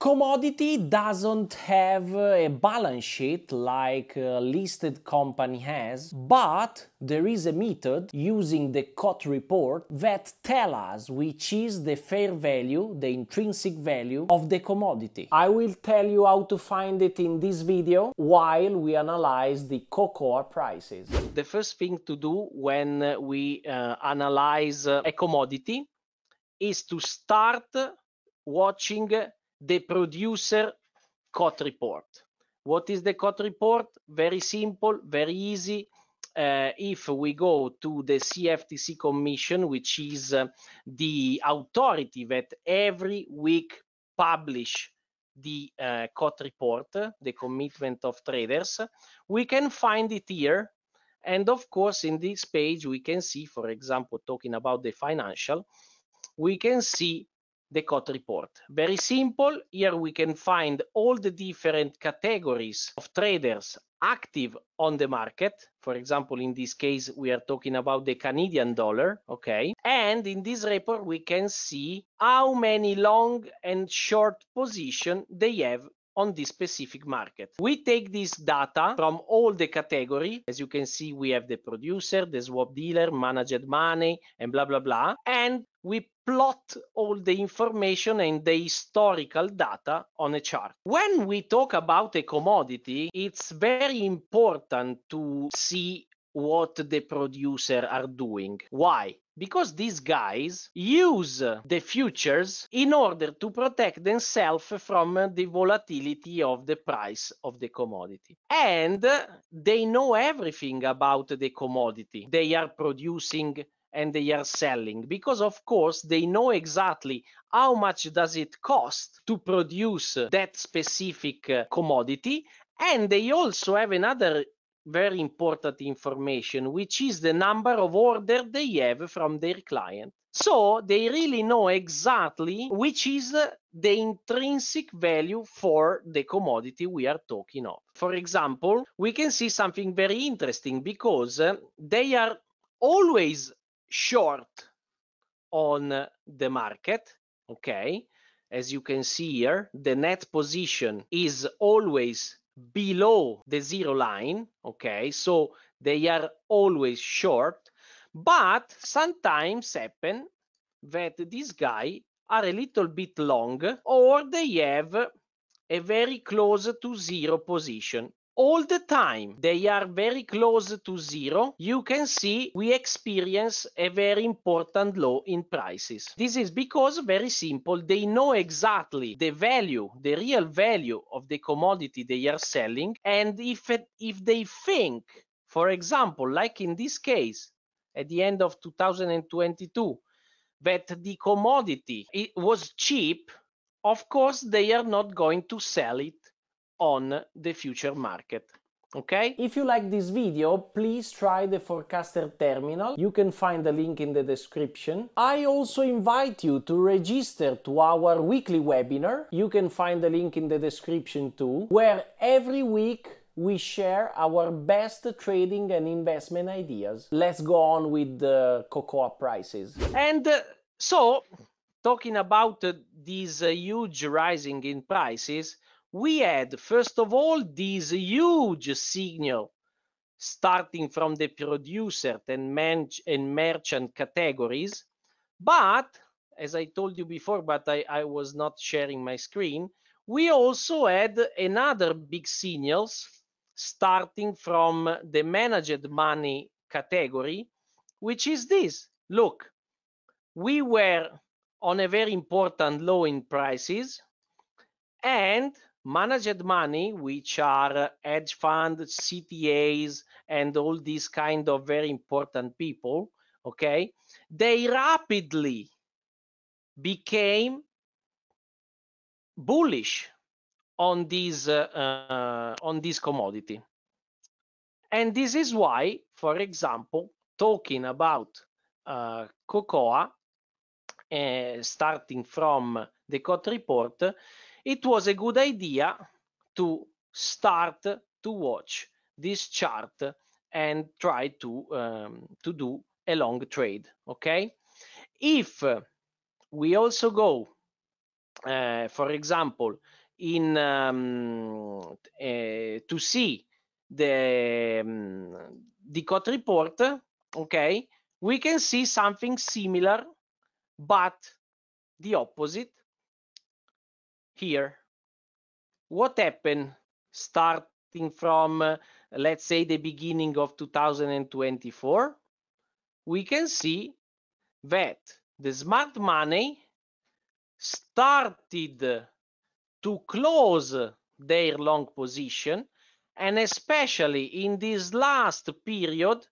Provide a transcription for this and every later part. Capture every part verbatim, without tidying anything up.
Commodity doesn't have a balance sheet like a listed company has, but there is a method using the C O T report that tells us which is the fair value, the intrinsic value of the commodity. I will tell you how to find it in this video while we analyze the cocoa prices. The first thing to do when we uh, analyze a commodity is to start watching the producer C O T report. What is the C O T report? Very simple, very easy. Uh, if we go to the C F T C Commission, which is uh, the authority that every week publish the uh, C O T report, the commitment of traders, we can find it here. And of course, in this page, we can see, for example, talking about the financial, we can see the C O T report. Very simple. Here we can find all the different categories of traders active on the market. For example, in this case, we are talking about the Canadian dollar. Okay. And in this report, we can see how many long and short position they have on this specific market. We take this data from all the category. As you can see, we have the producer, the swap dealer, managed money, and blah, blah, blah. And we plot all the information and the historical data on a chart. When we talk about a commodity, it's very important to see what the producer are doing. Why? Because these guys use the futures in order to protect themselves from the volatility of the price of the commodity. And they know everything about the commodity they are producing and they are selling, because of course they know exactly how much does it cost to produce that specific commodity. And they also have another very important information, which is the number of orders they have from their client. So they really know exactly which is the intrinsic value for the commodity we are talking of. For example, we can see something very interesting, because they are always short on the market. Okay, as you can see here, the net position is always below the zero line. Okay, so they are always short, but sometimes happen that these guys are a little bit long, or they have a very close to zero position. All the time they are very close to zero, you can see we experience a very important low in prices. This is because, very simple, they know exactly the value, the real value of the commodity they are selling. And if, it, if they think, for example, like in this case, at the end of two thousand twenty-two, that the commodity it was cheap, of course, they are not going to sell it on the future market. Okay, if you like this video, please try the Forecaster Terminal. You can find the link in the description. I also invite you to register to our weekly webinar. You can find the link in the description too, where every week we share our best trading and investment ideas. Let's go on with the cocoa prices. And uh, so talking about uh, these uh, huge rising in prices, we had, first of all, this huge signal starting from the producer and, merch and merchant categories. But, as I told you before, but I, I was not sharing my screen, we also had another big signals starting from the managed money category, which is this. Look, we were on a very important low in prices, and managed money, which are hedge funds, C T As, and all these kind of very important people, okay, they rapidly became bullish on this uh, uh, on this commodity. And this is why, for example, talking about uh, cocoa, uh, starting from the C O T report, it was a good idea to start to watch this chart and try to um, to do a long trade. Okay, if we also go uh, for example, in um, uh, to see the um, the C O T report, okay, we can see something similar, but the opposite here. What happened starting from, uh, let's say, the beginning of two thousand twenty-four? We can see that the smart money started to close their long position, and especially in this last period,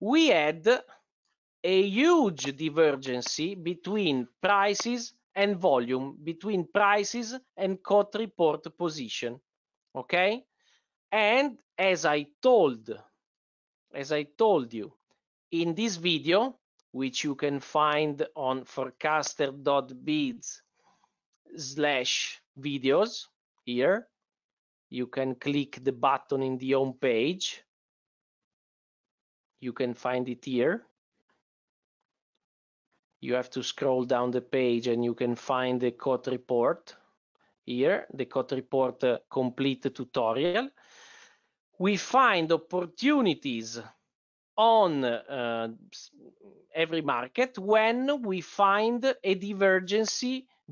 we had a huge divergence between prices and volume, between prices and C O T report position, okay? And as I told, as I told you in this video, which you can find on forecaster.biz slash videos, here you can click the button in the home page. You can find it here. You have to scroll down the page and you can find the C O T report here, the C O T report uh, complete tutorial. We find opportunities on uh, every market when we find a divergence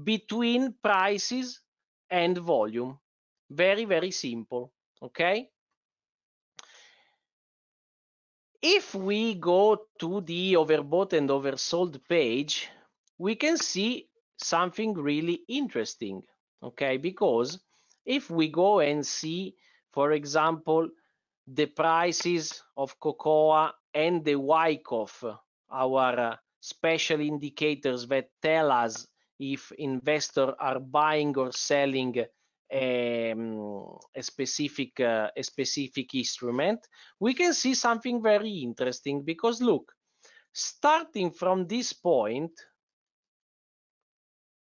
between prices and volume. Very, very simple, okay? If we go to the overbought and oversold page, we can see something really interesting, okay? Because if we go and see, for example, the prices of cocoa and the Wyckoff, our special indicators that tell us if investors are buying or selling Um, a specific uh, a specific instrument, we can see something very interesting, because look, starting from this point,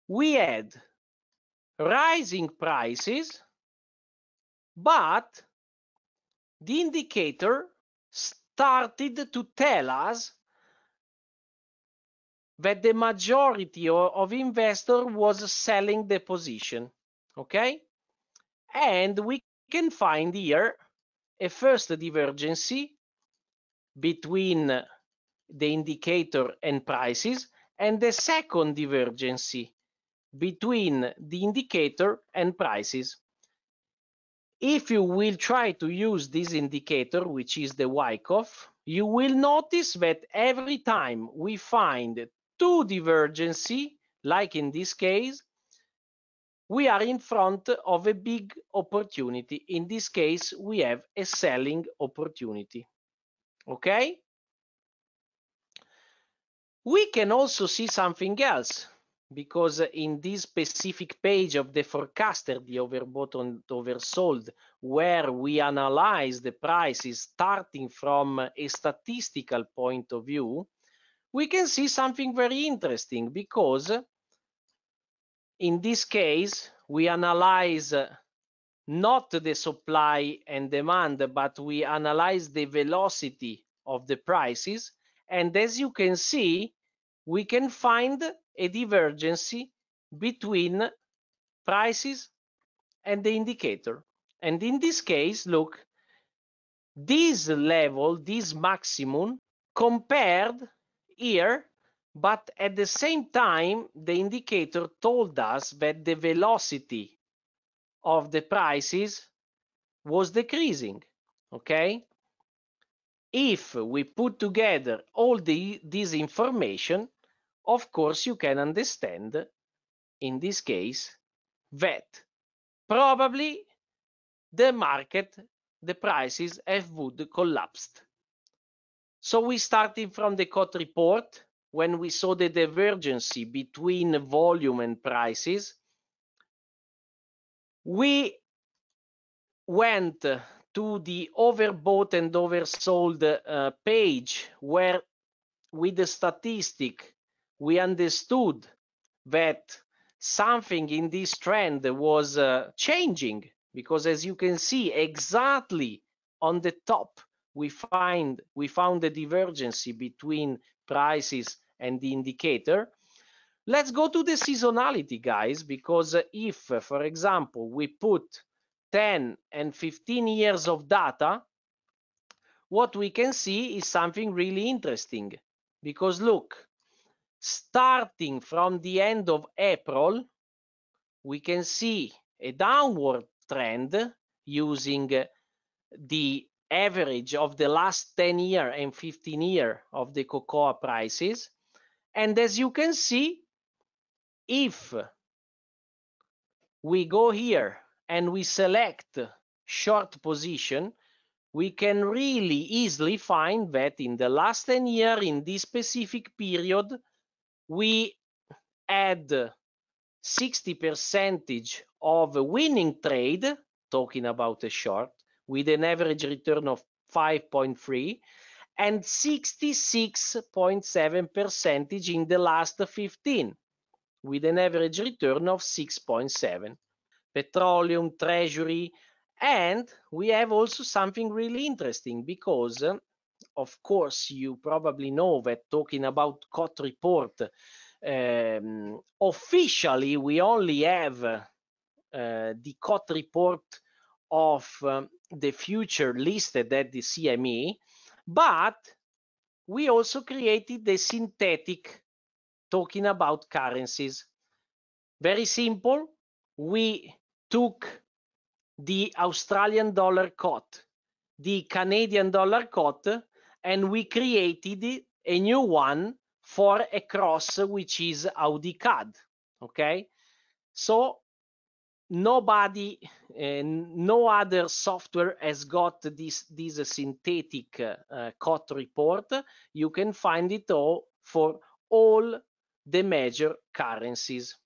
we had rising prices, but the indicator started to tell us that the majority of, of investor was selling the position, okay? And we can find here a first divergence between the indicator and prices, and the second divergence between the indicator and prices. If you will try to use this indicator, which is the Wyckoff, you will notice that every time we find two divergences, like in this case, we are in front of a big opportunity. In this case, we have a selling opportunity, okay? We can also see something else, because in this specific page of the forecaster, the overbought and oversold, where we analyze the prices starting from a statistical point of view, we can see something very interesting, because in this case, we analyze not the supply and demand, but we analyze the velocity of the prices. And as you can see, we can find a divergence between prices and the indicator. And in this case, look, this level, this maximum compared here, but at the same time, the indicator told us that the velocity of the prices was decreasing, okay? If we put together all the, this information, of course, you can understand, in this case, that probably the market, the prices have would collapsed. So we started from the C O T report, when we saw the divergence between volume and prices, we went to the overbought and oversold uh, page, where with the statistic, we understood that something in this trend was uh, changing, because as you can see, exactly on the top, we find we found the divergence between prices and the indicator. Let's go to the seasonality, guys, because if, for example, we put ten and fifteen years of data, what we can see is something really interesting, because look, starting from the end of April, we can see a downward trend using the average of the last ten year and fifteen year of the cocoa prices. And as you can see, if we go here and we select short position, we can really easily find that in the last ten year, in this specific period, we had sixty percent of a winning trade, talking about a short, with an average return of five point three and sixty-six point seven percent in the last fifteen, with an average return of six point seven. Petroleum, treasury, and we have also something really interesting, because uh, of course you probably know that talking about C O T report, um, officially we only have uh, the C O T report of um, the future listed at the C M E, but we also created the synthetic talking about currencies. Very simple, we took the Australian dollar C O T, the Canadian dollar C O T, and we created a new one for a cross, which is A U D/C A D, okay? So nobody, uh, no other software has got this, this uh, synthetic uh, C O T report. You can find it all for all the major currencies.